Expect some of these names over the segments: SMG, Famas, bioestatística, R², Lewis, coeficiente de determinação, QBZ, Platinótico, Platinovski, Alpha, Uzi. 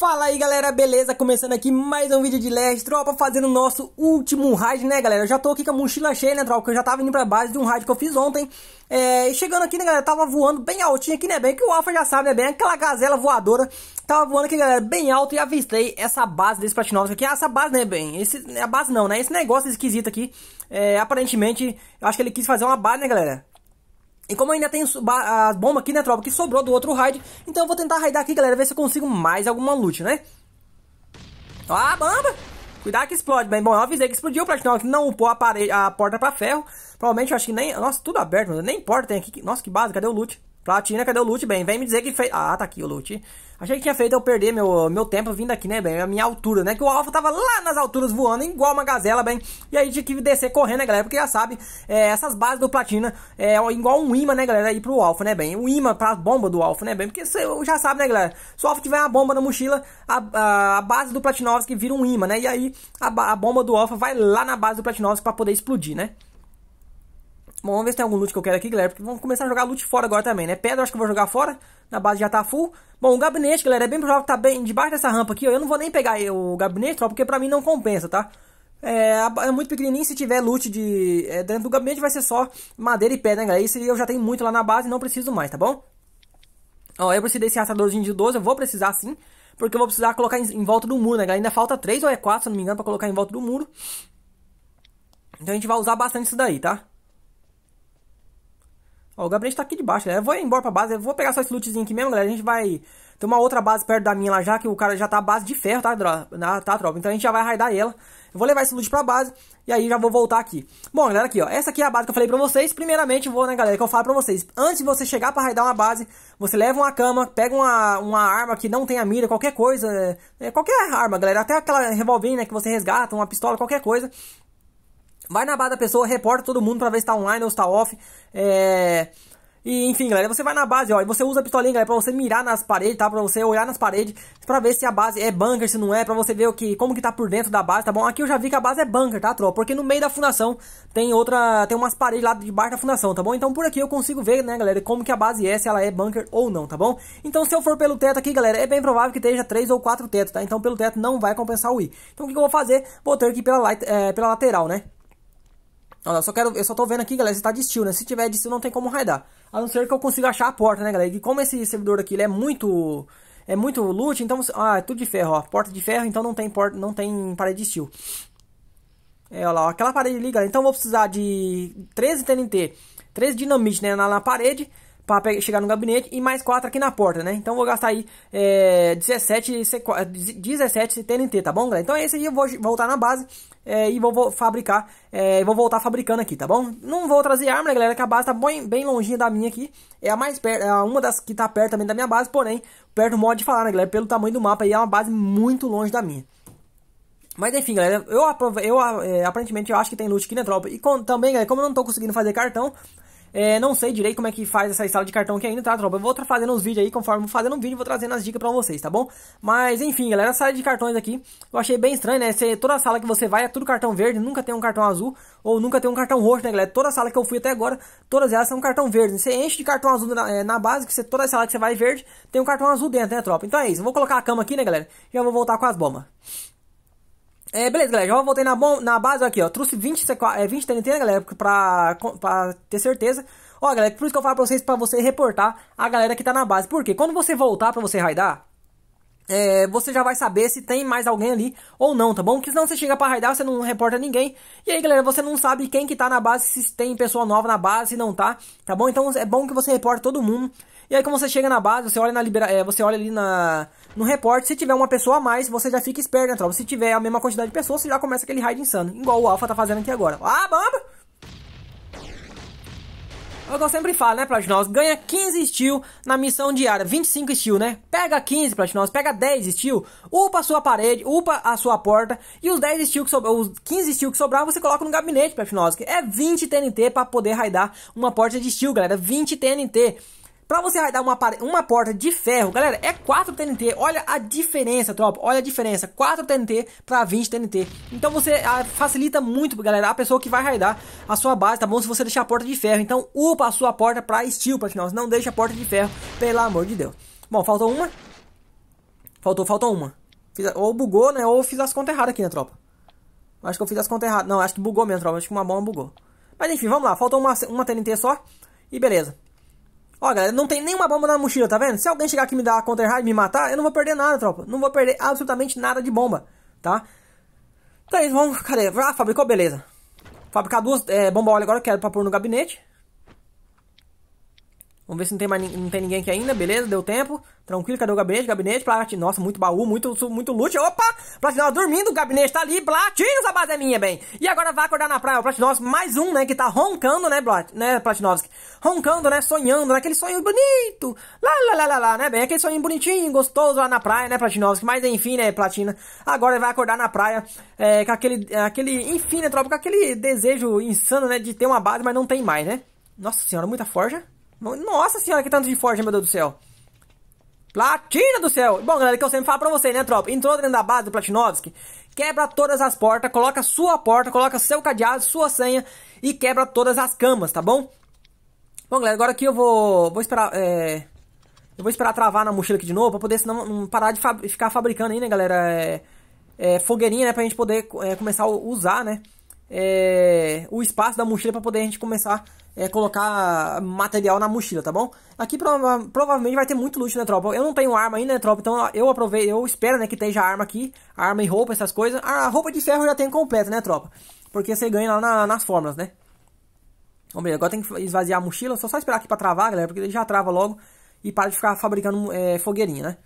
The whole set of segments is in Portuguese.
Fala aí galera, beleza? Começando aqui mais um vídeo de Leste, tropa, fazendo o nosso último raid, né galera? Eu já tô aqui com a mochila cheia, né tropa, que eu já tava indo pra base de um raid que eu fiz ontem. E chegando aqui, né galera, tava voando bem altinho aqui, né, bem que o Alpha já sabe, né, bem aquela gazela voadora. Tava voando aqui, galera, bem alto, e avistei essa base desse Platinovski aqui. Essa base, né, bem, a base não, né, esse negócio esquisito aqui. Aparentemente, eu acho que ele quis fazer uma base, né galera? E como eu ainda tenho a bomba aqui, né, tropa, que sobrou do outro raid, então eu vou tentar raidar aqui, galera, ver se eu consigo mais alguma loot, né? Ó, a bomba! Cuidado que explode, bem. Bom, eu avisei que explodiu o Platinótico, não upou a porta pra ferro. Provavelmente, eu acho que nem... Nossa, tudo aberto, mano. Nem porta tem aqui. Nossa, que base, cadê o loot? Platina, cadê o loot, bem? Vem me dizer que fez... Ah, tá aqui o loot. Achei que tinha feito eu perder meu tempo vindo aqui, né, bem? A minha altura, né? Que o Alpha tava lá nas alturas voando, igual uma gazela, bem. E aí tinha que descer correndo, né, galera? Porque já sabe, essas bases do Platina é igual um imã, né, galera? Aí pro Alpha, né, bem? Um imã pra bomba do Alpha, né, bem? Porque você já sabe, né, galera? Se o Alpha tiver uma bomba na mochila, a base do Platinovski vira um imã, né? E aí a bomba do Alpha vai lá na base do Platinovski pra poder explodir, né? Bom, vamos ver se tem algum loot que eu quero aqui, galera, porque vamos começar a jogar loot fora agora também, né? Pedra, acho que eu vou jogar fora, na base já tá full. Bom, o gabinete, galera, é bem provável que tá bem debaixo dessa rampa aqui, ó. Eu não vou nem pegar o gabinete, tropa, porque pra mim não compensa, tá? É muito pequenininho, se tiver loot dentro do gabinete vai ser só madeira e pedra, né, galera? Isso eu já tenho muito lá na base e não preciso mais, tá bom? Ó, eu preciso desse arrastadorzinho de 12, eu vou precisar sim, porque eu vou precisar colocar em volta do muro, né, galera? Ainda falta 3 ou é 4, se eu não me engano, pra colocar em volta do muro. Então a gente vai usar bastante isso daí, tá? Ó, o gabinete tá aqui debaixo, galera. Eu vou embora pra base. Eu vou pegar só esse lootzinho aqui mesmo, galera. A gente vai ter uma outra base perto da minha lá já, que o cara já tá a base de ferro, tá, tropa? Então a gente já vai raidar ela. Eu vou levar esse loot pra base e aí já vou voltar aqui. Bom, galera, aqui, ó. Essa aqui é a base que eu falei pra vocês. Primeiramente, vou, né, galera, que eu falo pra vocês. Antes de você chegar pra raidar uma base, você leva uma cama, pega uma arma que não tem a mira, qualquer coisa. Qualquer arma, galera. Até aquela revolvinha, né, que você resgata, uma pistola, qualquer coisa. Vai na base da pessoa, reporta todo mundo pra ver se tá online ou se tá off. E enfim, galera, você vai na base, ó, e você usa a pistolinha, galera, pra você mirar nas paredes, tá? Pra você olhar nas paredes, pra ver se a base é bunker, se não é, pra você ver como que tá por dentro da base, tá bom? Aqui eu já vi que a base é bunker, tá, tropa? Porque no meio da fundação tem umas paredes lá debaixo da fundação, tá bom? Então por aqui eu consigo ver, né, galera, como que a base é, se ela é bunker ou não, tá bom? Então se eu for pelo teto aqui, galera, é bem provável que esteja 3 ou 4 tetos, tá? Então pelo teto não vai compensar o ir. Então o que eu vou fazer? Vou ter que ir pela lateral, né? Olha, eu só tô vendo aqui, galera, se tá de steel, né? Se tiver de steel não tem como raidar. A não ser que eu consiga achar a porta, né, galera? E como esse servidor aqui, ele é muito loot, então... Ah, é tudo de ferro, ó. Porta de ferro, então não tem parede de steel. Olha lá, ó, aquela parede ali, galera. Então eu vou precisar de 13 TNT, 13 dinamite, né, na parede, pra chegar no gabinete, e mais 4 aqui na porta, né? Então eu vou gastar aí 17 TNT, tá bom, galera? Então é isso aí, eu vou voltar na base... e vou fabricar, vou voltar fabricando aqui, tá bom? Não vou trazer arma, né, galera, que a base tá bem longinha da minha aqui. É a mais perto, é uma das que tá perto também da minha base, porém, perto do modo de falar, né, galera? Pelo tamanho do mapa aí, é uma base muito longe da minha. Mas enfim, galera, aparentemente eu acho que tem loot aqui, né, tropa? E também, galera, como eu não tô conseguindo fazer cartão, não sei direito como é que faz essa sala de cartão aqui ainda, tá, tropa? Eu vou fazendo uns vídeos aí, conforme eu vou fazendo um vídeo, vou trazendo as dicas pra vocês, tá bom? Mas, enfim, galera, a sala de cartões aqui, eu achei bem estranho, né? Toda sala que você vai é tudo cartão verde, nunca tem um cartão azul, ou nunca tem um cartão roxo, né, galera? Toda sala que eu fui até agora, todas elas são cartão verde. Você enche de cartão azul na base, que toda sala que você vai verde, tem um cartão azul dentro, né, tropa? Então é isso, eu vou colocar a cama aqui, né, galera? Já vou voltar com as bombas. Beleza, galera, já voltei na base aqui, ó. Trouxe 20 TNT, né, galera, pra ter certeza. Ó, galera, por isso que eu falo pra vocês, pra você reportar a galera que tá na base. Por quê? Quando você voltar pra você raidar, você já vai saber se tem mais alguém ali ou não, tá bom? Porque senão você chega pra raidar, você não reporta ninguém. E aí, galera, você não sabe quem que tá na base, se tem pessoa nova na base, se não tá, tá bom? Então é bom que você reporte todo mundo. E aí, quando você chega na base, você olha você olha ali no report. Se tiver uma pessoa a mais, você já fica esperto, né, tropa? Se tiver a mesma quantidade de pessoas, você já começa aquele raid insano. Igual o Alpha tá fazendo aqui agora. Ah, bamba! É o que eu sempre falo, né, Platinovski? Ganha 15 steel na missão diária. 25 steel, né? Pega 15, Platinovski. Pega 10 steel. Upa a sua parede. Upa a sua porta. E os 15 steel que sobrar, você coloca no gabinete, Platinovski. É 20 TNT pra poder raidar uma porta de steel, galera. 20 TNT. Pra você raidar uma porta de ferro, galera, é 4 TNT. Olha a diferença, tropa. Olha a diferença. 4 TNT pra 20 TNT. Então você facilita muito, galera, a pessoa que vai raidar a sua base, tá bom? Se você deixar a porta de ferro. Então upa a sua porta pra steel, Platinovski. Não deixa a porta de ferro, pelo amor de Deus. Bom, falta uma. Faltou uma. Ou bugou, né? Ou fiz as contas erradas aqui, né, tropa? Acho que eu fiz as contas erradas. Não, acho que bugou mesmo, tropa. Acho que uma bomba bugou. Mas enfim, vamos lá. Faltou uma TNT só. E beleza. Ó, galera, não tem nenhuma bomba na mochila, tá vendo? Se alguém chegar aqui e me dar a conta errada e me matar, eu não vou perder nada, tropa. Não vou perder absolutamente nada de bomba, tá? Então é isso, vamos... Cadê? Ah, fabricou, beleza. Fabricar duas bomba óleo agora, que era pra pôr no gabinete. Vamos ver se não tem, não tem ninguém aqui ainda, beleza, deu tempo. Tranquilo, cadê o gabinete? Gabinete, Platinótico. Nossa, muito baú, muito loot. Opa! Platinótico dormindo, o gabinete tá ali. Platinótico, a base é minha, bem. E agora vai acordar na praia. O Platinótico, mais um, né, que tá roncando, né, Platinovski? Roncando, né, sonhando, né, aquele sonho bonito. Lá, né, bem, aquele sonho bonitinho, gostoso lá na praia, né, Platinovski? Mas enfim, né, Platina. Agora ele vai acordar na praia com aquele, enfim, né, tropa, com aquele desejo insano, né, de ter uma base, mas não tem mais, né? Nossa senhora, muita forja. Nossa senhora, que tanto de forja, meu Deus do céu. Platina do céu. Bom, galera, que eu sempre falo pra vocês, né, tropa? Entrou dentro da base do Platinovski, quebra todas as portas, coloca sua porta, coloca seu cadeado, sua senha e quebra todas as camas, tá bom? Bom, galera, agora aqui eu vou esperar, eu vou esperar travar na mochila aqui de novo, pra poder, senão, não parar de ficar fabricando aí, né, galera, fogueirinha, né, pra gente poder começar a usar, né, o espaço da mochila pra poder a gente começar colocar material na mochila, tá bom? Aqui provavelmente vai ter muito loot, né, tropa? Eu não tenho arma ainda, né, tropa? Então eu aproveito, eu espero, né, que esteja arma aqui. Arma e roupa, essas coisas. A roupa de ferro eu já tenho completa, né, tropa? Porque você ganha lá nas fórmulas, né? Vamos ver, agora tem que esvaziar a mochila. Só esperar aqui pra travar, galera, porque ele já trava logo. E para de ficar fabricando fogueirinha, né?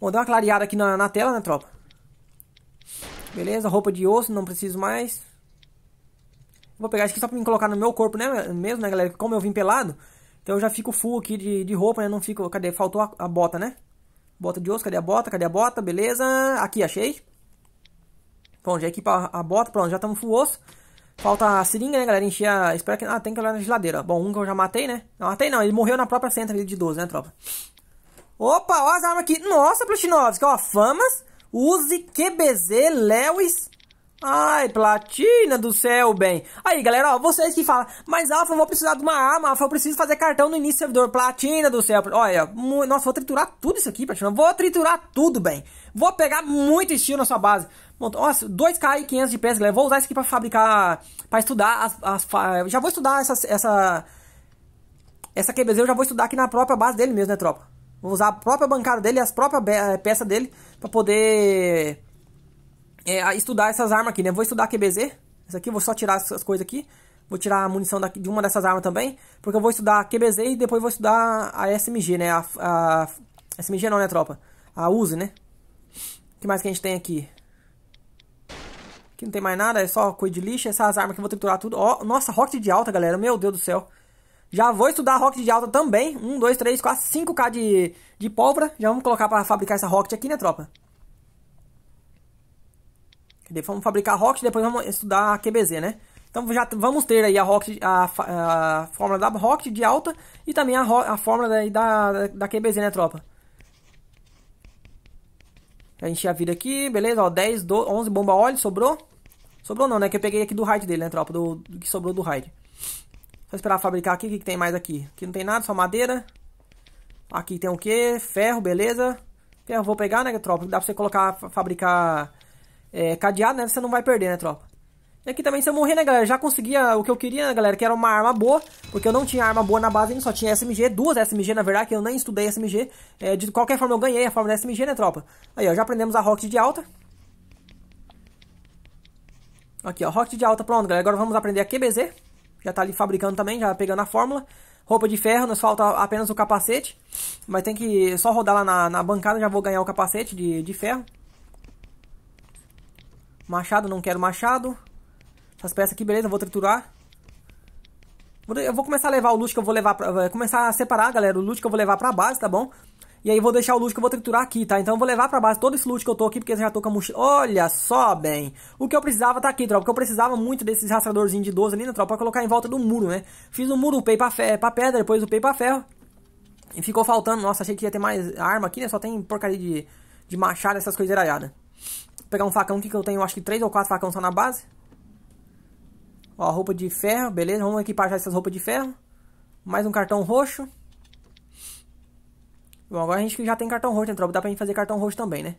Bom, deu uma clareada aqui na tela, né, tropa? Beleza, roupa de osso, não preciso mais. Vou pegar isso aqui só pra me colocar no meu corpo, né, mesmo, né, galera? Como eu vim pelado, então eu já fico full aqui de roupa, né? Não fico... Cadê? Faltou a bota, né? Bota de osso, cadê a bota? Cadê a bota? Beleza. Aqui, achei. Bom, já equipa a bota. Pronto, já estamos full osso. Falta a seringa, né, galera? Encher a... Espera que... Ah, tem que olhar na geladeira. Bom, um que eu já matei, né? Não, matei não. Ele morreu na própria centra ali de 12, né, tropa? Opa, ó as armas aqui. Nossa, Platinovski, ó. Famas, Uzi, QBZ, Lewis... Ai, Platina do céu, bem. Aí, galera, ó, vocês que falam, mas Alpha, eu vou precisar de uma arma, Alpha, eu preciso fazer cartão no início do servidor. Platina do céu, olha, nossa, vou triturar tudo isso aqui, Platina. Vou triturar tudo, bem. Vou pegar muito estilo na sua base. Nossa, 2k e 500 de peso, galera. Vou usar isso aqui pra fabricar, pra estudar já vou estudar essa QBZ, eu já vou estudar aqui na própria base dele mesmo, né, tropa? Vou usar a própria bancada dele, as próprias peças dele, pra poder... estudar essas armas aqui, né? Vou estudar a QBZ. Essa aqui, vou só tirar essas coisas aqui. Vou tirar a munição de uma dessas armas também. Porque eu vou estudar a QBZ e depois vou estudar a SMG, né? A SMG não, né, tropa? A Uzi, né? O que mais que a gente tem aqui? Aqui não tem mais nada, é só coisa de lixo. Essas armas que eu vou triturar tudo. Ó, nossa, rocket de alta, galera. Meu Deus do céu. Já vou estudar a rocket de alta também. 1, 2, 3, 4, 5k de pólvora. Já vamos colocar pra fabricar essa rocket aqui, né, tropa? Vamos fabricar a rocket e depois vamos estudar a QBZ, né? Então já vamos ter aí a rocket, a fórmula da rocket de alta e também a fórmula da QBZ, né, tropa? A gente já vira aqui, beleza? Ó, 10, 12, 11 bomba óleo, sobrou. Sobrou não, né? Que eu peguei aqui do raid dele, né, tropa? Do que sobrou do raid. Só esperar fabricar aqui, o que tem mais aqui? Aqui não tem nada, só madeira. Aqui tem o quê? Ferro, beleza? Ferro vou pegar, né, tropa? Dá pra você colocar, fabricar... cadeado, né? Você não vai perder, né, tropa? E aqui também, se eu morrer, né, galera? Já conseguia o que eu queria, né, galera? Que era uma arma boa. Porque eu não tinha arma boa na base, só tinha SMG. Duas SMG, na verdade, que eu nem estudei SMG. De qualquer forma, eu ganhei a forma da SMG, né, tropa? Aí, ó, já aprendemos a rocket de alta. Aqui, ó, rocket de alta, pronto, galera. Agora vamos aprender a QBZ. Já tá ali fabricando também, já pegando a fórmula. Roupa de ferro, nos falta apenas o capacete. Mas tem que só rodar lá na bancada, já vou ganhar o capacete de ferro. Machado, não quero machado. Essas peças aqui, beleza, eu vou triturar. Eu vou começar a levar o loot que eu vou levar pra... Começar a separar, galera, o loot que eu vou levar pra base, tá bom? E aí vou deixar o loot que eu vou triturar aqui, tá? Então eu vou levar pra base todo esse loot que eu tô aqui, porque eu já tô com a mochila. Olha só, bem. O que eu precisava tá aqui, tropa. Porque eu precisava muito desses rastreadorzinhos de 12 ali, né, tropa? Pra colocar em volta do muro, né? Fiz o muro, upei pra pedra, depois upei pra ferro. E ficou faltando... Nossa, achei que ia ter mais arma aqui, né? Só tem porcaria de machado, essas coisas eralhadas. Vou pegar um facão aqui que eu tenho, acho que 3 ou 4 facão só na base. Ó, roupa de ferro, beleza. Vamos equipar já essas roupas de ferro. Mais um cartão roxo. Bom, agora a gente já tem cartão roxo, né, tropa? Dá pra gente fazer cartão roxo também, né?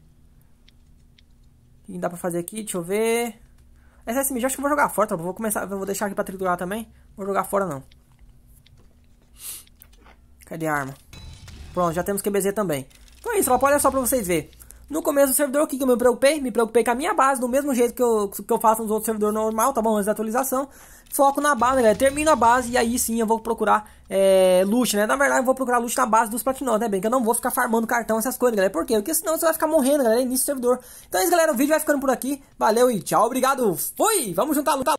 O que dá pra fazer aqui? Deixa eu ver... Essa SMG acho que eu vou jogar fora, tropa. Vou começar... Vou deixar aqui pra triturar também. Vou jogar fora, não. Cadê a arma? Pronto, já temos QBZ também. Então é isso, tropa. Olha só pra vocês verem. No começo do servidor, o que eu me preocupei? Me preocupei com a minha base, do mesmo jeito que eu faço nos outros servidores normal, tá bom? Antes da atualização. Foco na base, né, galera? Termino a base e aí sim eu vou procurar loot, né? Na verdade, eu vou procurar loot na base dos Platinóticos, né? Bem que eu não vou ficar farmando cartão, essas coisas, galera. Por quê? Porque senão você vai ficar morrendo, galera, início do servidor. Então é isso, galera. O vídeo vai ficando por aqui. Valeu e tchau. Obrigado. Fui! Vamos juntar, lutar.